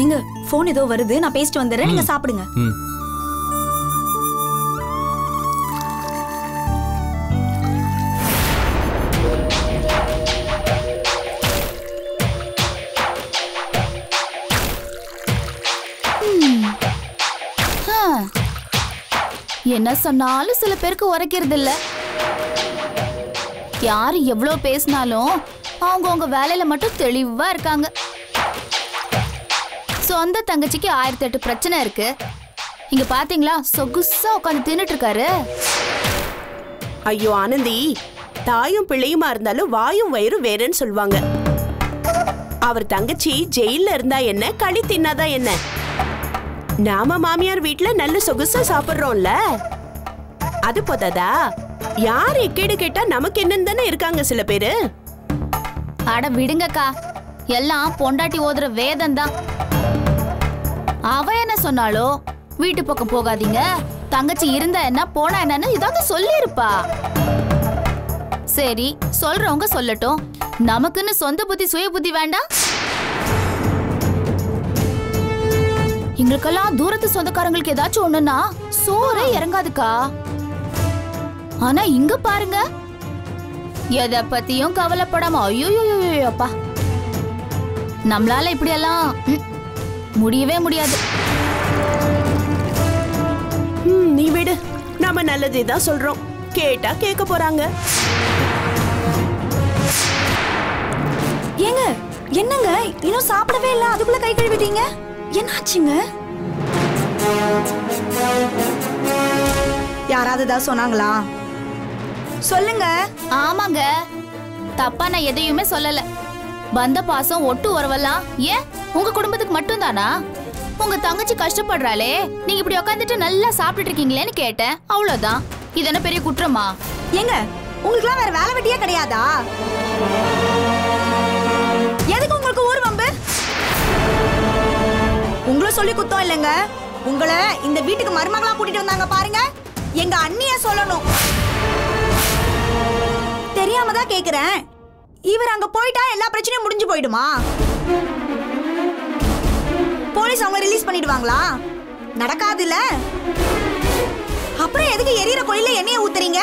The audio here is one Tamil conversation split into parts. எங்க போன் ஏதோ வருது, நான் பேசிட்டு வந்துறேன், நீங்க சாப்பிடுங்க. என்ன சொன்னாலும் சில பேருக்கு உரைக்கிறது இல்ல. யாரு எவ்வளவு பேசினாலும் அவங்க அவங்க வேலையில மட்டும் தெளிவா இருக்காங்க. சொந்த தங்கச்சிக்கு 1008 பிரச்சனை இருக்கு. இங்க பாத்தீங்களா சொகுசா உட்காந்து தின்னுட்டு இருக்காரு. ஐயோ ஆனந்தி, தாயும் பிள்ளையுமா இருந்தாலும் வாயும் வயிறு வேறன்னு சொல்லுவாங்க. அவர் தங்கச்சி ஜெயில இருந்தா என்ன, களி தின்னாதான் என்ன? நாம மாமியார் வீட்டுல நல்ல சொகுசா சாப்பிடுறோம்ல, அது போதாதா? யார் எக்கேடு கேட்டா நமக்கு என்னன்னு தானே இருக்காங்க சில பேரு. அட விடுங்கக்கா, எல்லாம் பொண்டாட்டி ஓதுற வேதம் தான். அவ என்ன சொன்னாலோ வீட்டு பக்கம் போகாதீங்க, தங்கச்சி இருந்தா என்ன போனா என்னன்னு இதாவது சொல்லிருப்பா. சரி, சொல்றவங்க சொல்லட்டும், நமக்குன்னு சொந்த புத்தி சுய புத்தி வேண்டாம்? எங்களுக்கெல்லாம் தூரத்து சொந்தக்காரங்களுக்கு ஏதாச்சும் ஒண்ணுன்னா சோறு இறங்காதுக்கா. ஆனா இங்க பாருங்க, எதை பத்தியும் கவலைப்படாம ஐயோப்பா. நம்மளால இப்படியெல்லாம் முடியவே முடியாது. நீ விடு, நாம நல்லதுதான் சொல்றோம், கேட்டா கேட்க போறாங்க. ஏங்க என்னங்க இன்னும் சாப்பிடவே இல்லை, அதுக்குள்ள கை கழுவிட்டீங்க, என்னாச்சுங்க? யாராவது சொன்னாங்களா சொல்லுங்க. ஆமாங்க, தப்பா நான் எதையுமே சொல்லல. வந்த பாசம் ஒட்டு உறவெல்லாம் ஏன் உங்க குடும்பத்துக்கு மட்டும் தானா? உங்க தங்கச்சி கஷ்டப்படுறாளே, நீங்க இப்படி உட்காந்துட்டு நல்லா சாப்பிட்டு இருக்கீங்களேன்னு கேட்டேன், அவ்வளவுதான். இது என்ன பெரிய குற்றமா? ஏங்க உங்களுக்கு எல்லாம் வேற வேலை வெட்டியே கிடையாதா? எதுக்கு உங்களுக்கு ஊர் வம்பு? உங்களும் சொல்லி குத்தம் இல்லைங்க. உங்களை இந்த வீட்டுக்கு மருமகளா கூட்டிட்டு வந்தாங்க பாருங்க, எங்க அண்ணிய சொல்லணும். தெரியாமதான் கேக்குறேன், இவர் அங்க போயிட்டா எல்லா பிரச்சனையும் முடிஞ்சு போயிடுமா? போலீஸ் அவங்க ரிலீஸ் பண்ணிடுவாங்களா? நடக்காதுல்ல. அப்புறம் எதுக்கு எரியற கொள்ளையில எண்ணெயை ஊத்துறீங்க?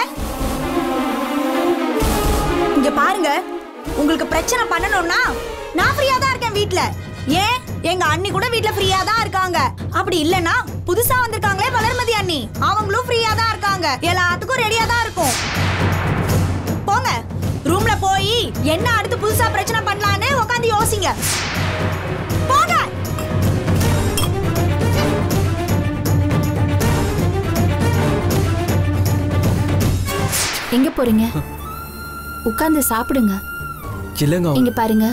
இங்க பாருங்க, உங்களுக்கு பிரச்சனை பண்ணணும்னா நான் ஃப்ரீயா தான் இருக்கேன் வீட்டுல. ஏன் எங்க அண்ணி கூட வீட்ல ஃப்ரீயா தான் இருக்காங்க. அப்படி இல்லனா புதுசா வந்திருக்காங்களே வளர்மதி அண்ணி, அவங்களும் ஃப்ரீயா தான் இருக்காங்க, எல்லாத்துக்கும் ரெடியா தான் இருக்கும். போங்க ரூம்ல போய் என்ன அடுத்து புதுசா பிரச்சனை பண்ணலான்னு உட்காந்து யோசிங்க. போங்க. எங்க போறீங்க? உட்காந்து சாப்பிடுங்க. இங்க பாருங்க,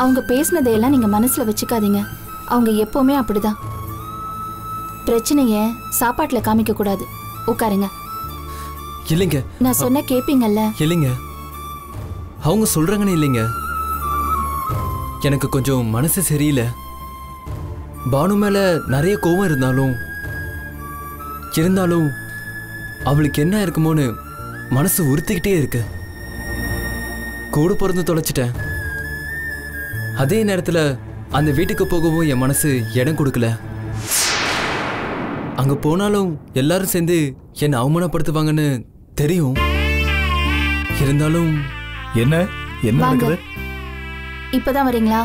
அவங்க பேசினதையெல்லாம் நீங்க மனசுல வச்சுக்காதீங்க. அவங்க எப்பவுமே அப்படிதான், பிரச்சனைய சாப்பாட்டுல காமிக்க கூடாது. உட்காருங்க. இல்லைங்க, நான் சொன்ன கேப்பீங்கல்ல? இல்லைங்க, அவங்க சொல்றாங்கன்னு இல்லைங்க, எனக்கு கொஞ்சம் மனசு சரியில்லை. பானு மேல நிறைய கோபம் இருந்தாலும் அவளுக்கு என்ன இருக்குமோன்னு மனசு உறுத்திக்கிட்டே இருக்கு. கூட பிறந்து தொலைச்சிட்டேன். அதே நேரத்துல அந்த வீட்டுக்கு போகவும் என் மனசு இடம் கொடுக்கல. அங்க போனாலும் எல்லாரும் சேர்ந்து என்னை அவமானப்படுத்துவாங்கன்னு தெரியும். இருந்தாலும் என்ன என்ன நடக்குது? இப்பதான் வரீங்களா?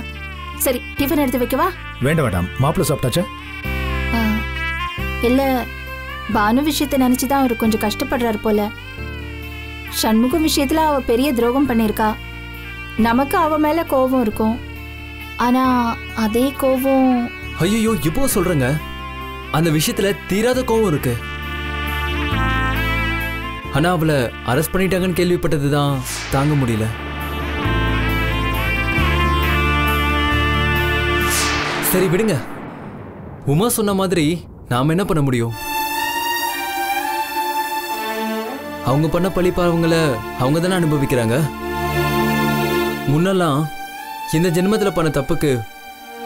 சரி, டிஃபன் எடுத்து வைக்கவா? வேண்டாம் மேடம், மாப்பிள்ள சாப்பிட்டாச்சா? இல்ல, பானு விஷயத்தை நினைச்சுதான் அவர் கொஞ்சம் கஷ்டப்படுறாரு போல. சண்முகம் விஷயத்துல அவ பெரிய துரோகம் பண்ணிருக்கா. நமக்கு அவ மேல கோபம் இருக்கும், ஆனா அதே கோபம் ஐயோ இப்போ சொல்றங்க, அந்த விஷயத்துல தீராத கோபம் இருக்கு. ஆனா அவளை அரெஸ்ட் பண்ணிட்டாங்கன்னு கேள்விப்பட்டதுதான் தாங்க முடியல. சரி விடுங்க, உமா சொன்ன மாதிரி நாம என்ன பண்ண முடியும்? அவங்க பண்ண பழி பாவங்களை அவங்க தானே அனுபவிக்கிறாங்க. முன்னெல்லாம் இந்த ஜென்மத்தில் பண்ண தப்புக்கு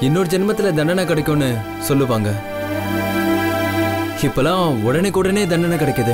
இன்னொரு ஜென்மத்தில் தண்டனை கிடைக்கும்னு சொல்லுவாங்க. இப்பெல்லாம் உடனே தண்டனை கிடைக்குது.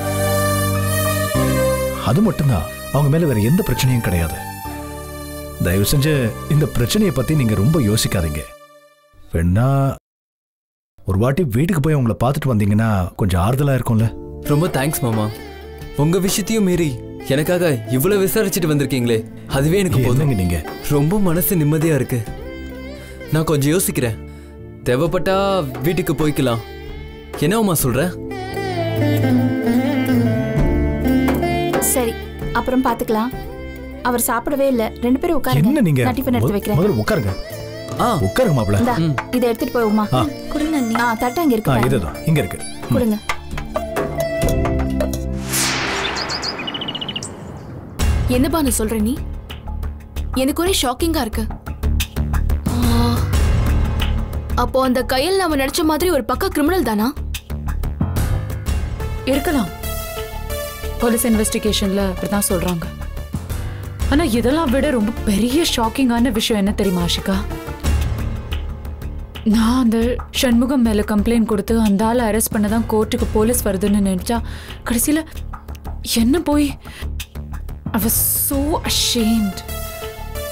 அது மட்டும்தான், அவங்க மேல வேற எந்த பிரச்சனையும் கிடையாது. தயவு செஞ்சு இந்த பிரச்சனையை பத்தி நீங்க ரொம்ப யோசிக்காதீங்க. வேணா ஒரு வாட்டி வீட்டுக்கு போய் உங்களை பார்த்துட்டு வந்தீங்கன்னா கொஞ்சம் ஆறுதலா இருக்கும்ல. ரொம்ப தேங்க்ஸ் மாமா. உங்க விஷயத்தையும் மீறி எனக்காக இவ்வளவு விசாரிச்சுட்டு வந்திருக்கீங்களே, அதுவே எனக்கு போதுங்க. நீங்க ரொம்ப மனசு நிம்மதியா இருக்கு. நான் கொஞ்சம் யோசிக்கிறேன், தேவைப்பட்டா வீட்டுக்கு போய்க்கலாம். என்னவம்மா சொல்ற? சரி, அப்புறம் பாத்துக்கலாம். அவர் சாப்பிடவே இல்ல. ரெண்டு பேரும் உட்காருங்க. நான் டிபன் எடுத்து வைக்கிறேன். முதல்ல உட்காருங்க. ஆ உட்காருங்க மாப்ள. இத எடுத்துட்டு போய் உமா குடுங்க. அண்ணி ஆ தட்ட அங்க இருக்கு. ஆ இதுதான் இங்க இருக்கு. குடுங்க. என்னப்பா நான் சொல்ற நீ? எனக்கு ஒரே ஷாக்கிங்கா இருக்கு. அப்போ அந்த கையில் நாம நினைச்ச மாதிரி ஒரு பக்கா கிரிமினல் தானா இருக்கலாம். போலீஸ் இன்வெஸ்டிகேஷன்ல அப்படிதான் சொல்றாங்க. ஆனா இதெல்லாம் விட ரொம்ப பெரிய ஷாக்கிங்கான விஷயம் என்ன தெரியுமா ஆஷிகா? நான் அந்த சண்முகம் மேல கம்ப்ளைண்ட் கொடுத்து அந்த ஆளை அரெஸ்ட் பண்ணதான் கோர்ட்டுக்கு போலீஸ் வருதுன்னு நினைச்சா, கடைசியில என்ன போய் I was so ashamed.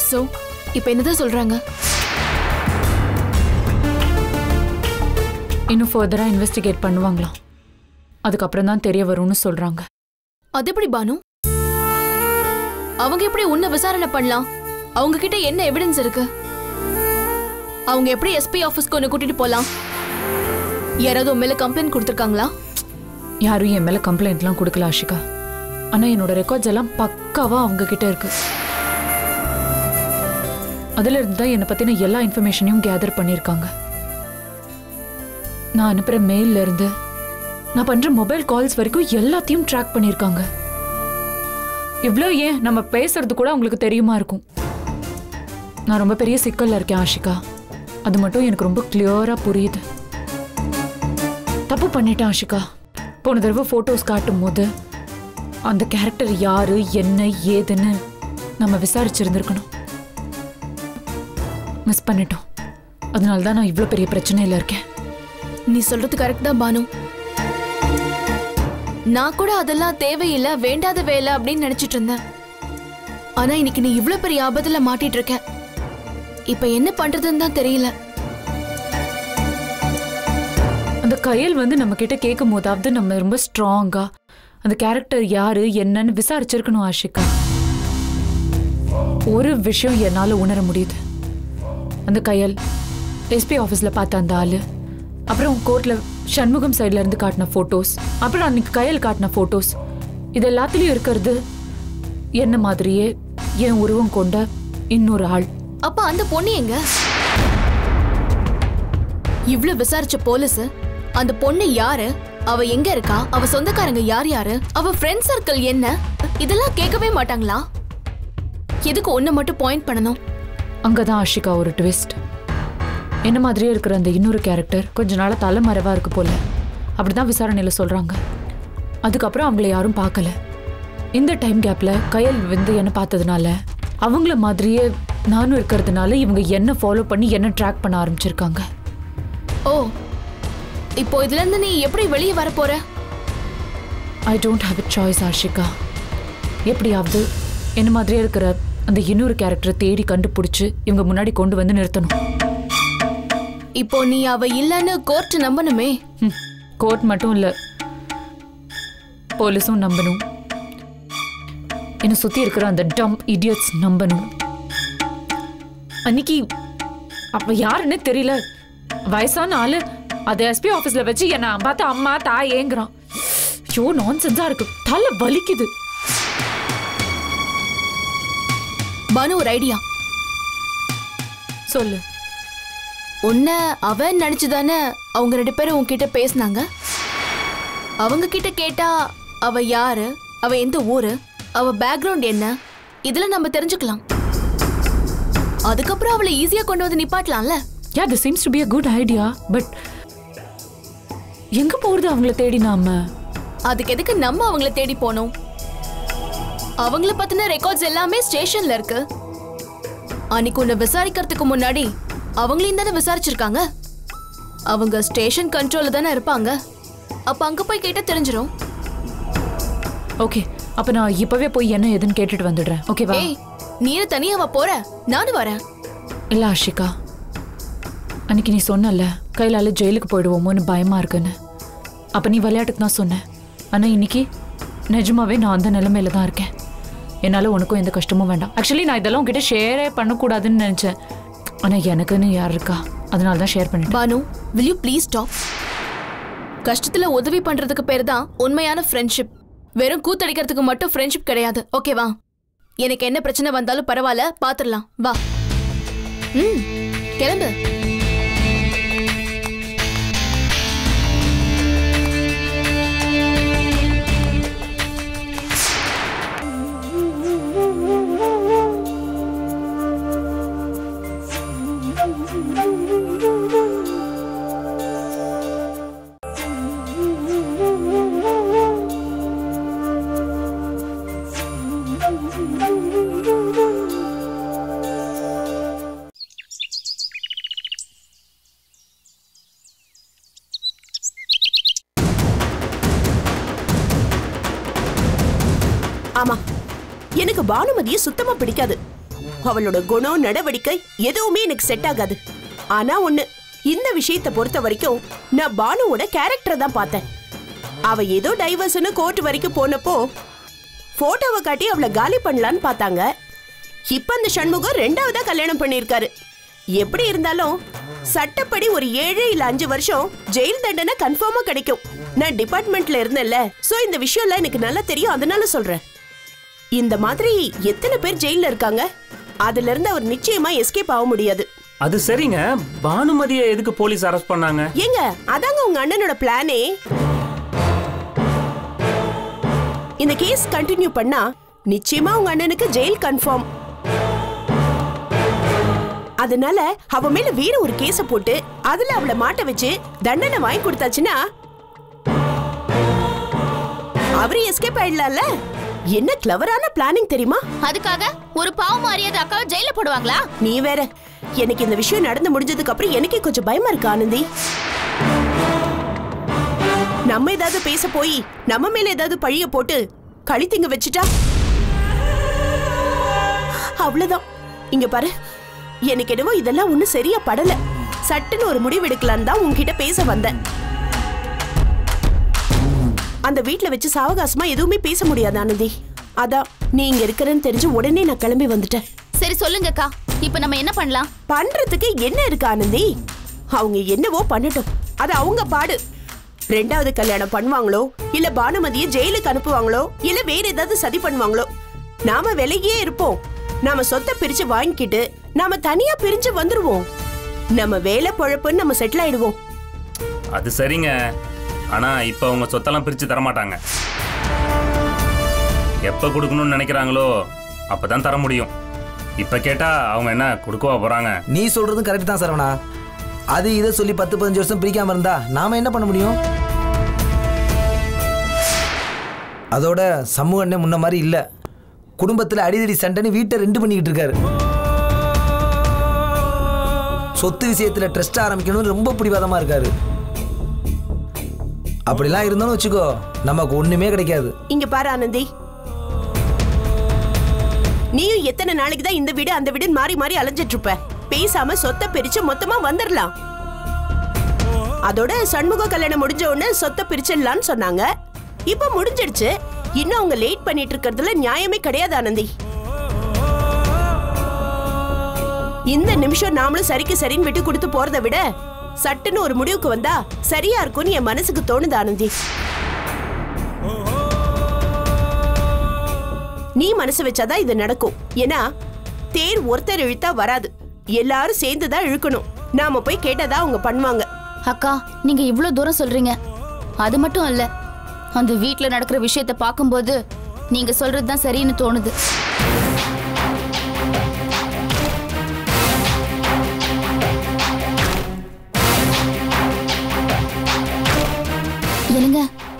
So இப்ப என்னதான் சொல்றாங்க? இன்னும் ஃபர்தரா இன்வெஸ்டிகேட் பண்ணுவாங்களாம், அதுக்கப்புறம் தான் தெரிய வரும்னு சொல்றாங்க. அது எப்படி பானு? அவங்க எப்படி உன்ன விசாரணை பண்ணலாம்? அவங்க கிட்ட என்ன எவிடன்ஸ் இருக்கு? அவங்க எப்படி எஸ்பி ஆபீஸ்க்கு ஒன்னு கூட்டிட்டு போலாம்? யாராவது உன் மேல கம்ப்ளைண்ட் கொடுத்திருக்காங்களா? யாரும் என் மேல கம்ப்ளைண்ட்லாம் கொடுக்கல ஆஷிகா. ஆனா என்னோட ரெக்கார்ட்ஸ் எல்லாம் பக்காவா அவங்க கிட்ட இருக்கு. அதுல இருந்து தான் என்னை பத்தின எல்லா இன்ஃபர்மேஷனையும் கேதர் பண்ணியிருக்காங்க. நான் அனுப்புற மெயில்ல இருந்து நான் பண்ற மொபைல் கால்ஸ் வரைக்கும் எல்லாத்தையும் ட்ராக் பண்ணியிருக்காங்க. இவ்வளோ ஏன் நம்ம பேசுறது கூட உங்களுக்கு தெரியுமா இருக்கும். நான் ரொம்ப பெரிய சிக்கல்ல இருக்கேன் ஆஷிகா, அது மட்டும் எனக்கு ரொம்ப கிளியரா புரியுது. தப்பு பண்ணிட்டேன் ஆஷிகா. போன தடவை போட்டோஸ் காட்டும் போது அந்த கேரக்டர் யாரு என்ன ஏதுன்னு நம்ம விசாரிச்சிருந்துருக்கணும். மிஸ் பண்ணிட்டோம், அதனால தான் நான் இவ்வளோ பெரிய பிரச்சனையில் இருக்கேன். நீ சொல்றது கரெக்ட் தான் பானு. நான் கூட அதெல்லாம் தேவையில்லை, வேண்டாத வேலை அப்படின்னு நினைச்சிட்டு இருந்தேன். ஆனா இன்னைக்கு நீ இவ்வளவு பெரிய ஆபத்துல மாட்டிட்டு இருக்க. இப்ப என்ன பண்றதுன்னு தான் தெரியல. அந்த கையல் நம்ம கிட்ட கேட்கும் போதாவது நம்ம ரொம்ப ஸ்ட்ராங்கா அந்த கேரக்டர் யாரு என்னன்னு விசாரிச்சிருக்கணும் ஆஷிகா. ஒரு விஷயம் என்னால உணர முடியுது, அந்த கையல், எஸ்பி ஆபீஸ்ல பார்த்த அந்த ஆளு, அப்புறம் கோர்ட்ல சண்முகம் சைட்ல இருந்து காட்டின போட்டோஸ், அப்புறம் அன்னைக்கு கையில் காட்டின போட்டோஸ், இது எல்லாத்துலயும் இருக்கிறது என்ன மாதிரியே என் உருவம் கொண்ட இன்னொரு ஆள். அப்ப அந்த பொண்ணு எங்க? இவ்வளவு விசாரிச்ச போலீஸ் அந்த பொண்ணு யாரு, அவ எங்க இருக்கா, அவ சொந்தக்காரங்க யார் யாரு, அவ ஃப்ரெண்ட் சர்க்கிள் என்ன, இதெல்லாம் கேட்கவே மாட்டாங்களா? எதுக்கு ஒன்ன மட்டும் பாயிண்ட் பண்ணணும்? அங்கதான் ஆஷிகா ஒரு ட்விஸ்ட். என்ன மாதிரியே இருக்கிற அந்த இன்னொரு கேரக்டர் கொஞ்ச நாளா தலைமறைவா இருக்கு போல, அப்படிதான் விசாரணையில சொல்றாங்க. அதுக்கப்புறம் அவங்கள யாரும் பார்க்கல. இந்த டைம் கேப்ல கையல் வந்து என்ன பார்த்ததுனால, அவங்கள மாதிரியே நானும் இருக்கிறதுனால இவங்க என்ன ஃபாலோ பண்ணி என்ன ட்ராக் பண்ண ஆரம்பிச்சிருக்காங்க. ஓ, இப்போ இதுல இருந்து நீ எப்படி வெளியே வர போற? I don't have a choice Ashika. எப்படியாவது என்ன மாதிரியே இருக்கிற அந்த இன்னொரு கேரக்டரை தேடி கண்டுபிடிச்சு இவங்க முன்னாடி கொண்டு வந்து நிறுத்தணும். இப்போ நீ அவ இல்லன்னு கோர்ட் நம்பணுமே. கோர்ட் மட்டும் இல்ல, போலீஸும் நம்பணும், என்ன சுத்தி இருக்கிற அந்த டம்ப் இடியட்ஸ் நம்பணும். அன்னைக்கு அப்ப யாருன்னு தெரியல வயசான ஆளு, அது எஸ்பி ஆபீஸ்ல வச்சு என்ன பார்த்து அம்மா தாய் ஏங்குறான். ஐயோ, நான்சென்ஸா இருக்கு, தலை வலிக்குது. பானு, ஒரு ஐடியா சொல்லு. உன்ன அவன் நினைச்சுதானே அவங்க ரெண்டு பேரும் உன்கிட்ட பேசினாங்க. அவங்க கிட்ட கேட்டா அவ யாரு, அவ எந்த ஊரு, அவ பேக்ரவுண்ட் என்ன, இதெல்லாம் நம்ம தெரிஞ்சுக்கலாம். அதுக்கப்புறம் அவளை ஈஸியா கொண்டு வந்து நிப்பாட்டலாம்ல. Yeah, this seems to be a good idea, but எங்க போறது அவங்கள தேடி நாம? அதுக்கு எதுக்கு நம்ம அவங்கள தேடி போணும்? அவங்கள பத்தின ரெக்கார்ட்ஸ் எல்லாமே ஸ்டேஷன்ல இருக்கு. அன்னைக்கு உன்னை விசாரிக்கிறதுக்கு முன்னாடி அவங்களையும் தானே விசாரிச்சிருக்காங்க. அவங்க ஸ்டேஷன் கண்ட்ரோல்ல தானே இருப்பாங்க. அப்ப அங்க போய் கேட்டா தெரிஞ்சிடும். ஓகே, அப்ப நான் இப்பவே போய் என்ன ஏதுன்னு கேட்டுட்டு வந்துடுறேன். ஓகேவா? ஏய், நீயே தனியாவா போற? நானும் வரேன். இல்ல ஆஷிகா, அன்னைக்கு நீ சொன்னல கையிலால ஜெயிலுக்கு போயிடுவோமோன்னு பயமா இருக்குன்னு. அப்ப நீ விளையாட்டுக்கு தான் சொன்ன. ஆனா இன்னைக்கு நிஜமாவே நான் அந்த நிலைமையில தான் இருக்கேன். என்னால உனக்கும் எந்த கஷ்டமும் வேண்டாம். ஆக்சுவலி நான் இதெல்லாம் உங்ககிட்ட ஷேரே பண்ணக்கூடாதுன்னு நினைச்சேன். ஆனா எனக்குன்னு யார் இருக்கா, அதனால தான் ஷேர் பண்ணிட்டேன். Banu, will you please stop? கஷ்டத்துல உதவி பண்றதுக்கு பேரு தான் உண்மையான ஃப்ரெண்ட்ஷிப். வெறும் கூத்தடிக்கிறதுக்கு மட்டும் ஃப்ரெண்ட்ஷிப் கிடையாது. ஓகேவா? எனக்கு என்ன பிரச்சனை வந்தாலும் பரவாயில்ல, பாத்துடலாம். வா, கிளம்பு. ஆமா, எனக்கு பானுமதிய சுத்தமா பிடிக்காது. அவளோட குணம் நடவடிக்கை எதுவுமே எனக்கு செட் ஆகாது. ஆனா ஒண்ணு, இந்த விஷயத்தை பொறுத்த வரைக்கும் நான் பானுவோட கேரக்டரை தான் பார்த்தேன். அவ ஏதோ டைவர்ஸ்னு கோர்ட் வரைக்கும் போனப்போ போட்டோவை காட்டி அவளை காலி பண்ணலான்னு பார்த்தாங்க. இப்ப அந்த சண்முகம் ரெண்டாவதா கல்யாணம் பண்ணிருக்காரு. எப்படி இருந்தாலும் சட்டப்படி ஒரு 7 இல்ல 5 வருஷம் ஜெயில் தண்டனை கன்ஃபார்மா கிடைக்கும். நான் டிபார்ட்மெண்ட்ல இருந்தேன்ல, சோ இந்த விஷயம்லாம் எனக்கு நல்லா தெரியும். அதனால சொல்றேன், இந்த மாதிரி எத்தனை பேர் ஜெயில இருக்காங்க, அதுல இருந்து அவர் நிச்சயமா எஸ்கேப் ஆக முடியாது. அது சரிங்க, பானுமதியை எதுக்கு போலீஸ் அரெஸ்ட் பண்ணாங்க? ஏங்க, அதாங்க உங்க அண்ணனோட பிளானே. இந்த கேஸ் கண்டினியூ பண்ணா நிச்சயமா உங்க அண்ணனுக்கு ஜெயில் கன்ஃபார்ம். அதனால அவ மேல வேற ஒரு கேஸ போட்டு அதுல அவளை மாட்ட வச்சு தண்டனை வாங்கி கொடுத்தாச்சுன்னா அவரு எஸ்கேப் ஆயிடலாம்ல. என்ன கிளவரான பிளானிங் தெரியுமா? அதுக்காக ஒரு பாவம் மாறியது அக்காவை ஜெயில போடுவாங்களா? நீ வேற. எனக்கு இந்த விஷயம் நடந்து முடிஞ்சதுக்கு அப்புறம் எனக்கே கொஞ்சம் பயமா இருக்கு ஆனந்தி. நம்ம ஏதாவது பேச போய் நம்ம மேல ஏதாவது பழிய போட்டு கழித்திங்க வச்சுட்டா அவ்வளவுதான். இங்க பாரு, எனக்கு என்னவோ இதெல்லாம் ஒன்னும் சரியா படல. சட்டுன்னு ஒரு முடிவு எடுக்கலான்னு தான் உங்ககிட்ட பேச வந்தேன். அந்த வீட்டுல வச்சு சாவகாசமா எதுவுமே பேச முடியாது ஆனந்தி. அதான் நீ இங்க இருக்கறன்னு தெரிஞ்சு உடனே நான் கிளம்பி வந்துட்டேன். சரி சொல்லுங்கக்கா, இப்போ நம்ம என்ன பண்ணலாம்? பண்றதுக்கு என்ன இருக்கு ஆனந்தி? அவங்க என்னவோ பண்ணட்டும், அது அவங்க பாடு. ரெண்டாவது கல்யாணம் பண்ணுவாங்களோ, இல்ல பானுமதியை ஜெயிலுக்கு அனுப்புவாங்களோ, இல்ல வேற ஏதாவது சதி பண்ணுவாங்களோ. நாம வெளியே இருப்போம். நாம சொத்தை பிரிச்சு வாங்கிக்கிட்டு நாம தனியா பிரிஞ்சு வந்துருவோம். நம்ம வேலை பொழப்புன்னு நம்ம செட்டில் ஆயிடுவோம். அது சரிங்க, ஆனா இப்ப அவங்க சொத்தெல்லாம் பிரிச்சு தரமாட்டாங்க. எப்ப கொடுக்கணும்னு நினைக்கிறாங்களோ அப்பதான் தர முடியும். இப்ப கேட்டா அவங்க என்ன கொடுக்கவா போறாங்க? நீ சொல்றதும் கரெக்ட் தான் சரவணா. அது இதை சொல்லி 10-15 வருஷம் பிரிக்காம இருந்தா நாம என்ன பண்ண முடியும்? அதோட சமூக அண்ணன் முன்ன மாதிரி இல்ல, குடும்பத்துல அடிதடி சண்டைன்னு வீட்டை ரெண்டு பண்ணிக்கிட்டு இருக்காரு. சொத்து விஷயத்துல ட்ரஸ்ட் ஆரம்பிக்கணும்னு ரொம்ப பிடிவாதமா இருக்காரு. அப்படிலாம் இருந்தாலும் வச்சுக்கோ, நமக்கு ஒண்ணுமே கிடைக்காது. இங்க பாரு ஆனந்தி, நீயும் எத்தனை நாளைக்கு தான் இந்த வீடு அந்த வீடுன்னு மாறி மாறி அலைஞ்சிட்டு இருப்ப? பேசாம சொத்தை பிரிச்சு மொத்தமா வந்துடலாம். அதோட சண்முக கல்யாணம் முடிஞ்ச உடனே சொத்தை பிரிச்சிடலான்னு சொன்னாங்க. இப்ப முடிஞ்சிடுச்சு. இன்னும் அவங்க லேட் பண்ணிட்டு இருக்கிறதுல நியாயமே கிடையாது ஆனந்தி. இந்த நிமிஷம் நாமளும் சரிக்கு சரின்னு விட்டு கொடுத்து போறதை விட சட்டுன்னு ஒரு முடிவுக்கு வந்தா சரியா இருக்கும்னு என் மனசுக்கு தோணுது ஆனந்தி. நீ மனசு வச்சாதான் இது நடக்கும். ஏன்னா தேர் ஒருத்தர் இழுத்தா வராது, எல்லாரும் சேர்ந்துதான் இழுக்கணும். நாம போய் கேட்டதா அவங்க பண்ணுவாங்க. அக்கா, நீங்க இவ்வளவு தூரம் சொல்றீங்க. அது மட்டும் இல்ல, அந்த வீட்டுல நடக்கிற விஷயத்த பார்க்கும்போது நீங்க சொல்றதுதான் சரின்னு தோணுது.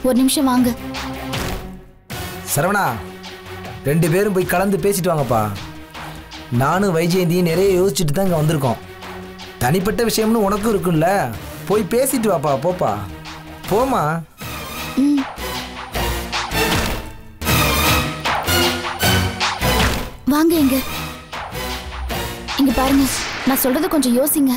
ஒரு நிமிஷம் வாங்க. சரவணா, ரெண்டு பேரும் போய் கலந்து பேசிட்டு வாங்கப்பா. நானும் வைஜெயந்தியும் நிறைய யோசிச்சுட்டு தான் இங்கே வந்திருக்கோம். தனிப்பட்ட விஷயம்னு உனக்கும் இருக்குல்ல, போய் பேசிட்டு வாப்பா. போப்பா போமா. வாங்க இங்க. இங்க பாருங்க, நான் சொல்றது கொஞ்சம் யோசிங்க.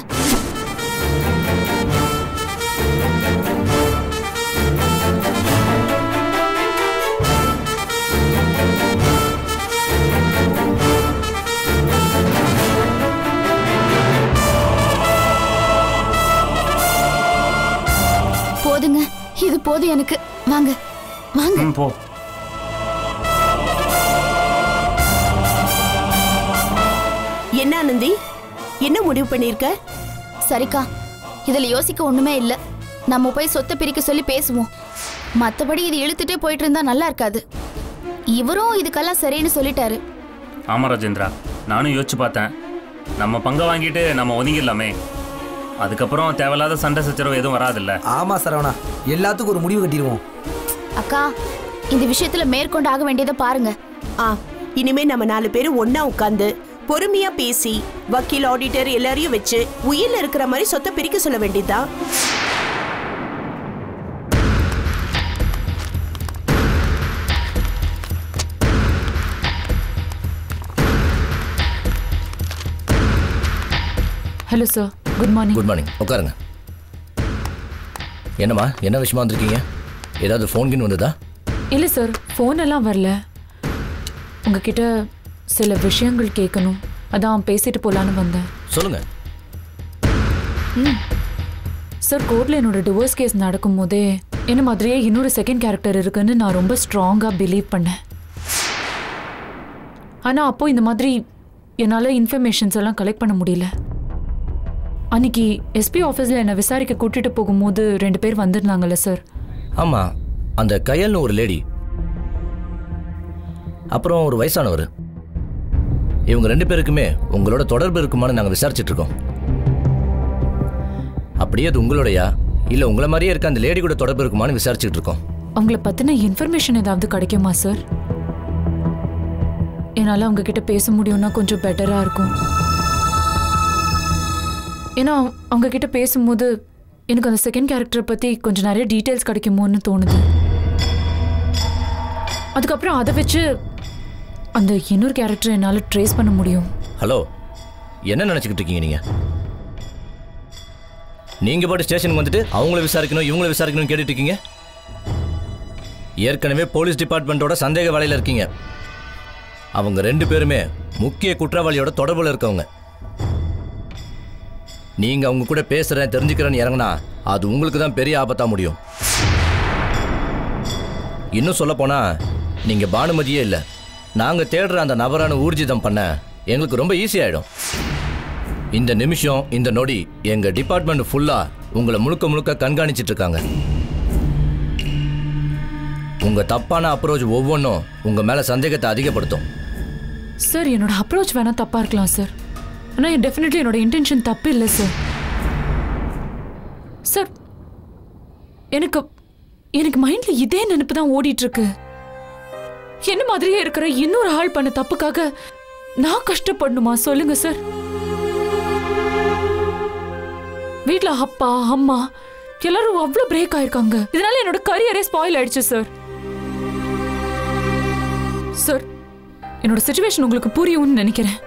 போதுங்க, இது போதும் எனக்கு. வாங்க வாங்க போ. என்ன ஆனந்தி, என்ன முடிவு பண்ணிருக்க? சரிக்கா, இதுல யோசிக்க ஒண்ணுமே இல்ல. நம்ம போய் சொத்தை பிரிக்க சொல்லி பேசுவோம். மத்தபடி இது இழுத்துட்டே போயிட்டு இருந்தா நல்லா இருக்காது. இவரும் இதுக்கெல்லாம் சரின்னு சொல்லிட்டாரு. ஆமா ராஜேந்திரா, நானும் யோசிச்சு பார்த்தேன். நம்ம பங்கை வாங்கிட்டு நம்ம ஒதுங்கிடலாமே, அதுக்கப்புறம் தேவையில்லாத சண்டை சச்சரவு எதுவும் வராதுல்ல. ஆமா சரவணா, எல்லாத்துக்கும் ஒரு முடிவு கட்டிடுவோம். அக்கா, இந்த விஷயத்துல மேற்கொண்டு ஆக வேண்டியதை பாருங்க. இனிமே நம்ம 4 பேரும் ஒன்னா உட்கார்ந்து பொறுமையா பேசி வக்கீல் ஆடிட்டர் எல்லாரையும் வச்சு உயிரில் இருக்கிற மாதிரி சொத்தை பிரிக்க சொல்ல வேண்டியதா? Hello sir, good morning. Good morning, உட்காருங்க. என்னம்மா, என்ன விஷயமா வந்திருக்கீங்க? ஏதாவது ஃபோன்கின்னு வந்ததா? இல்லை சார், ஃபோன் எல்லாம் வரல. உங்ககிட்ட சில விஷயங்கள் கேட்கணும், அதான் பேசிட்டு போகலான்னு வந்தேன். சொல்லுங்க. சார், கோர்ட்டில் என்னோட டிவோர்ஸ் கேஸ் நடக்கும்போதே என்ன மாதிரியே இன்னொரு செகண்ட் கேரக்டர் இருக்குன்னு நான் ரொம்ப ஸ்ட்ராங்காக பிலீவ் பண்ணேன். ஆனால் அப்போது இந்த மாதிரி என்னால் இன்ஃபர்மேஷன்ஸ் எல்லாம் கலெக்ட் பண்ண முடியல. அன்றைக்கி எஸ்பி ஆஃபீஸில் என்னை விசாரிக்க கூட்டிகிட்டு போகும்போது 2 பேர் வந்திருந்தாங்கல்ல சார்? ஆமாம், அந்த கையல்னு ஒரு லேடி, அப்புறம் ஒரு வயசானவர். இவங்க 2 பேருக்குமே உங்களோட தொடர்பு இருக்குமான்னு நாங்கள் விசாரிச்சுட்டு இருக்கோம். அப்படியே அது உங்களோடையா இல்லை உங்களை மாதிரியே இருக்க அந்த லேடி கூட தொடர்பு இருக்குமான்னு விசாரிச்சுட்டு இருக்கோம். அவங்கள பற்றின இன்ஃபர்மேஷன் ஏதாவது கிடைக்குமா சார்? என்னால் அவங்கக்கிட்ட பேச முடியும்னா கொஞ்சம் பெட்டராக இருக்கும். ஏன்னா அவங்கக்கிட்ட பேசும்போது எனக்கு அந்த செகண்ட் கேரக்டரை பற்றி கொஞ்சம் நிறைய டீட்டெயில்ஸ் கிடைக்குமோன்னு தோணுது. அதுக்கப்புறம் அதை வச்சு அந்த இன்னொரு கேரக்டர் என்னால் ட்ரேஸ் பண்ண முடியும். ஹலோ, என்ன நினச்சிக்கிட்டு இருக்கீங்க நீங்கள்? நீங்கள் பாட்டு ஸ்டேஷனுக்கு வந்துட்டு அவங்கள விசாரிக்கணும் இவங்கள விசாரிக்கணும்னு கேட்டுட்டு இருக்கீங்க. ஏற்கனவே போலீஸ் டிபார்ட்மெண்ட்டோட சந்தேக வேலையில் இருக்கீங்க. அவங்க 2 பேருமே முக்கிய குற்றவாளியோட தொடர்பில் இருக்கவங்க. நீங்கள் அவங்க கூட பேசுகிறேன் தெரிஞ்சுக்கிறேன்னு இறங்கினா அது உங்களுக்கு தான் பெரிய ஆபத்தாக முடியும். இன்னும் சொல்லப்போனால் நீங்கள் பானுமதியே இல்லை, நாங்கள் தேடுற அந்த நபரான ஊர்ஜிதம் பண்ண எங்களுக்கு ரொம்ப ஈஸியாகிடும். இந்த நிமிஷம் இந்த நொடி எங்கள் டிபார்ட்மெண்ட் ஃபுல்லாக உங்களை முழுக்க முழுக்க கண்காணிச்சிட்ருக்காங்க. உங்கள் தப்பான அப்ரோச் ஒவ்வொன்றும் உங்கள் மேலே சந்தேகத்தை அதிகப்படுத்தும். சார், என்னோட அப்ரோச் வேணால் தப்பாக இருக்கலாம் சார், ஆனால் டெஃபினெட்லி என்னோட இன்டென்ஷன் தப்பு இல்லை சார். சார், எனக்கு மைண்டில் இதே நினைப்பு தான் ஓடிட்டுருக்கு. என்ன மாதிரியே இருக்கிற இன்னொரு ஆள் பண்ண தப்புக்காக நான் கஷ்டப்படணுமா சொல்லுங்க சார்? வீட்ல அப்பா அம்மா எல்லாரும் அவ்வளவு பிரேக் ஆயிருக்காங்க. இதனால என்னோட கரியரே ஸ்பாயில் ஆயிடுச்சு சார். சார், என்னோட சிச்சுவேஷன் உங்களுக்கு புரியும்னு நினைக்கிறேன்.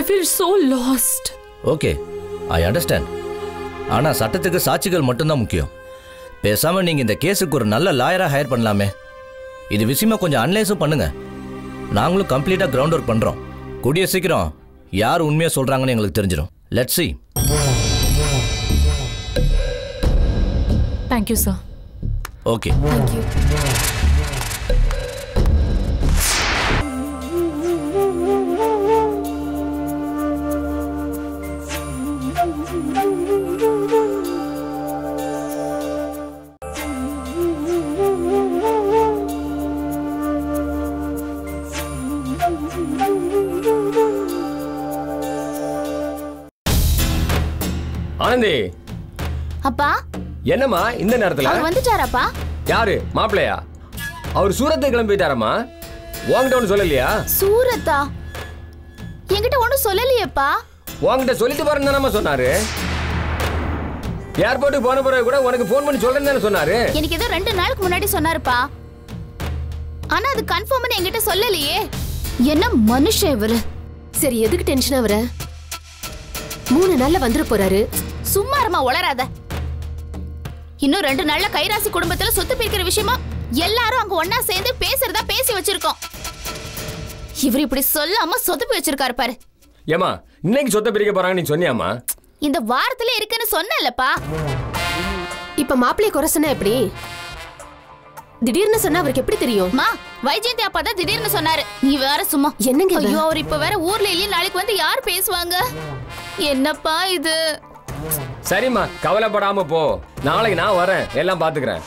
I feel so lost. Okay, I understand. ஆனா சட்டத்துக்கு சாட்சிகள் மட்டும்தான் முக்கியம். பேசாம நீங்க இந்த கேஸுக்கு ஒரு நல்ல லாயரா ஹையர் பண்ணலாமே. இது விஷயமா கொஞ்சம் அனலைஸும் பண்ணுங்க. நாங்களும் கம்ப்ளீட்டாக கிரவுண்ட் ஒர்க் பண்ணுறோம். கூடிய சீக்கிரம் யார் உண்மையாக சொல்கிறாங்கன்னு எங்களுக்கு தெரிஞ்சிடும். Let's see. Thank you sir. Okay, thank you. அப்பா, என்னம்மா இந்த நேரத்துல அவர் வந்துட்டாரப்பா? யாரு மாப்ளையா? அவர் சூரத்துக்கு கிளம்பிட்டாரம்மா. வாங்கடன்னு சொல்லலையா? சூரத்தா என்கிட்ட ஒண்ணு சொல்லலையேப்பா. வாங்கட சொல்லிட்டு வரேன்னு தானே சொன்னாரு. ஏர்போர்ட்டுக்கு போன பிறகு கூட உனக்கு ஃபோன் பண்ணி சொல்றேன்னு தானே சொன்னாரு. எனக்கு ஏதோ 2 நாளுக்கு முன்னாடி சொன்னாருப்பா. ஆனா அது கன்ஃபார்ம்னு என்கிட்ட சொல்லலையே. என்ன மனுஷன் இவரு? சரி எதுக்கு டென்ஷன் ஆவற? 3 நாள்ல வந்துற போறாரு. சும்மாரமா உளறாத. இன்னும் 2 நாள்ல கைராசி குடும்பத்துல சொத்து பிரிக்கிற விஷயமா எல்லாரும் அங்க ஒண்ணா சேர்ந்து பேசுறதா பேசி வச்சிருக்கோம். இவர் இப்படி சொல்லாம சொதப்பி வச்சிருக்காரு பாரு. ஏமா இன்னைக்கு சொத்து பிரிக்க போறாங்க நீ சொன்னியாமா? இந்த வாரத்துல இருக்குன்னு சொன்னல்லப்பா. இப்ப மாப்பிளை குறசனா எப்படி? திடீர்னு சொன்னா அவருக்கு எப்படி தெரியும்? மா வைஜெயந்தி அப்பா தான் திடீர்னு சொன்னாரு. நீ வேற சும்மா என்னங்க? ஐயோ அவர் இப்ப வேற ஊர்ல இல்ல, நாளைக்கு வந்து யார் பேசுவாங்க? என்னப்பா இது? சரிம்மா கவலைப்படாம போ, நாளைக்கு நான் வரேன், எல்லாம் பாத்துக்கிறேன்.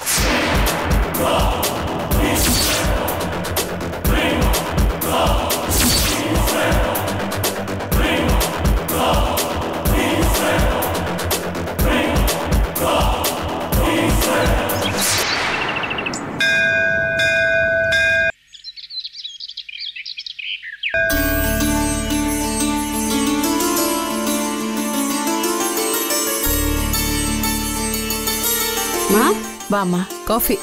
வாமா காஃபி.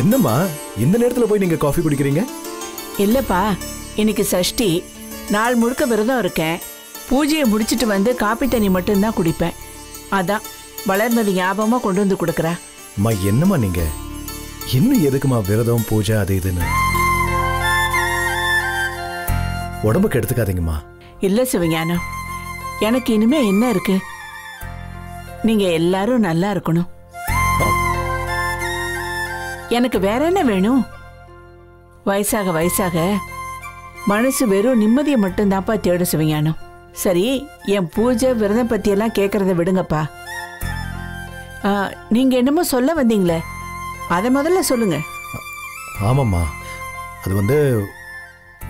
என்னம்மா இந்த நேரத்துல போய் நீங்க காஃபி குடிக்கிறீங்க? இல்லப்பா இன்னைக்கு சஷ்டி, நாள் முழுக்க விரதம் இருக்கேன். பூஜையை முடிச்சிட்டு வந்து காபி தண்ணி மட்டும்தான் குடிப்பேன். அதான் வளர்ந்தது ஞாபகமா கொண்டு வந்து கொடுக்குறேன். அம்மா என்னம்மா நீங்க இன்னும் எதுக்குமா விரதம் பூஜை அது இதுன்னு? உடம்புக்கு எடுத்துக்காதீங்கம்மா. இல்ல சிவஞானம், எனக்கு இனிமே என்ன இருக்கு? நீங்க எல்லாரும் நல்லா இருக்கணும். எனக்கு வேற என்ன வேணும்? வயசாக வயசாக மனசு வெறும் நிம்மதியை மட்டும்தான்ப்பா தேடும் சிவஞானம். சரி என் பூஜை விரதம் பத்தி எல்லாம் கேட்கறத விடுங்கப்பா. நீங்க என்னமோ சொல்ல வந்தீங்களே அதை முதல்ல சொல்லுங்க. ஆமாம்மா அது வந்து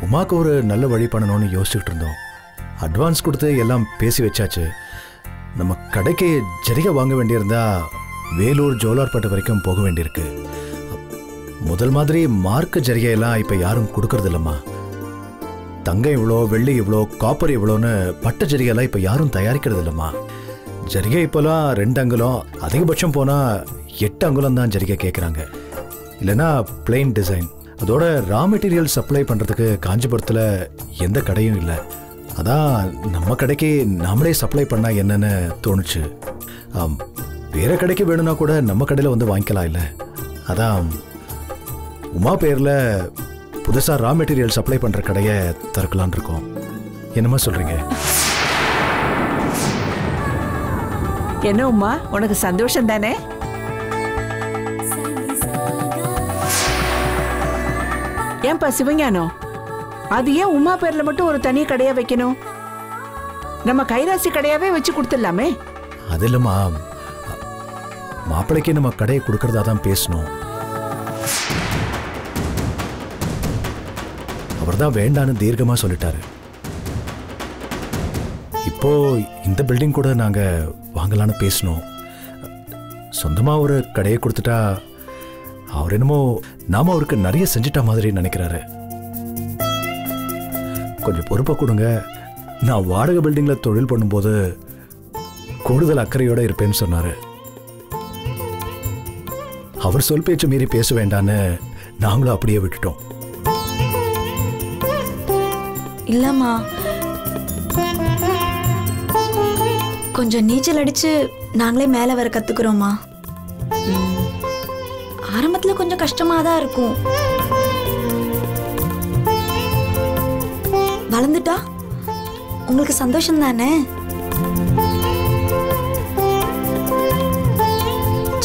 உமாக்கு ஒரு நல்ல வழி பண்ணணும்னு யோசிச்சுட்டு இருந்தோம். அட்வான்ஸ் கொடுத்து எல்லாம் பேசி வச்சாச்சு. நம்ம கடைக்கு ஜரிகை வாங்க வேண்டியிருந்தா வேலூர் ஜோலார்பேட்டை வரைக்கும் போக வேண்டியிருக்கு. முதல் மாதிரி மார்க்கு ஜரிகையெல்லாம் இப்போ யாரும் கொடுக்கறது இல்லைம்மா. தங்கம் இவ்வளோ, வெள்ளி இவ்வளோ, காப்பர் இவ்வளோன்னு பட்டை ஜரிகையெல்லாம் இப்போ யாரும் தயாரிக்கிறது இல்லைம்மா. ஜரிகை இப்போலாம் 2 அங்குலம், அதிகபட்சம் போனால் 8 அங்குலம் தான் ஜரிகை கேட்குறாங்க. இல்லைன்னா பிளெயின் டிசைன். அதோட ரா மெட்டீரியல் சப்ளை பண்ணுறதுக்கு காஞ்சிபுரத்தில் எந்த கடையும் இல்லை. அதான் நம்ம கடைக்கு நாமளே சப்ளை பண்ணால் என்னன்னு தோணுச்சு. வேறு கடைக்கு வேணும்னா கூட நம்ம கடையில் வந்து வாங்கிக்கலாம் இல்லை? அதான் உமா பேரில் புதுசாக ரா மெட்டீரியல் சப்ளை பண்ணுற கடையை திறக்கலான்னு இருக்கோம். என்னம்மா சொல்கிறீங்க? என்ன உமா உனக்கு சந்தோஷம் தானே? ஏன்பா சிவஞானம் அது ஏன் உமா பேர்ல மட்டும் ஒரு தனி கடையா வைக்கணும்? நம்ம கைராசி கடையாவே வச்சு கொடுத்துடலாமே. அது இல்லம்மா மாப்பிளைக்கு நம்ம கடையை கொடுக்கறதா தான் பேசணும். அவர் தான் வேண்டான்னு தீர்க்கமா சொல்லிட்டாரு. இப்போ இந்த பில்டிங் கூட நாங்க வாங்கலான்னு பேசணும். சொந்தமா ஒரு கடையை கொடுத்துட்டா அவர் என்னமோ நாம அவருக்கு நிறைய செஞ்சுட்டா மாதிரி நினைக்கிறாரு. கொஞ்சம் பொறுப்பை கொடுங்க. நான் வாடகை பில்டிங்கில் தொழில் பண்ணும்போது கூடுதல் அக்கறையோடு இருப்பேன்னு சொன்னார். அவர் சொல் பேச்சு மீறி பேச வேண்டான்னு நாங்களும் அப்படியே விட்டுட்டோம். இல்லம்மா கொஞ்சம் நீச்சல் அடிச்சு நாங்களே மேலே வர கற்றுக்குறோம்மா. ஆரம்பத்தில் கொஞ்சம் கஷ்டமாக தான் இருக்கும். வளர்ந்துட்டா உங்களுக்கு சந்தோஷம் தானே?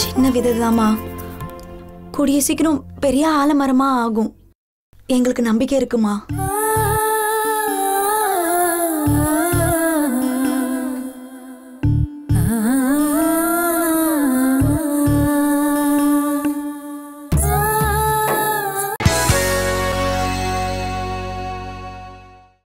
சின்ன விததாமா, கூடிய சீக்கிரம் பெரிய ஆலமரமா ஆகும் எங்களுக்கு நம்பிக்கை இருக்குமா?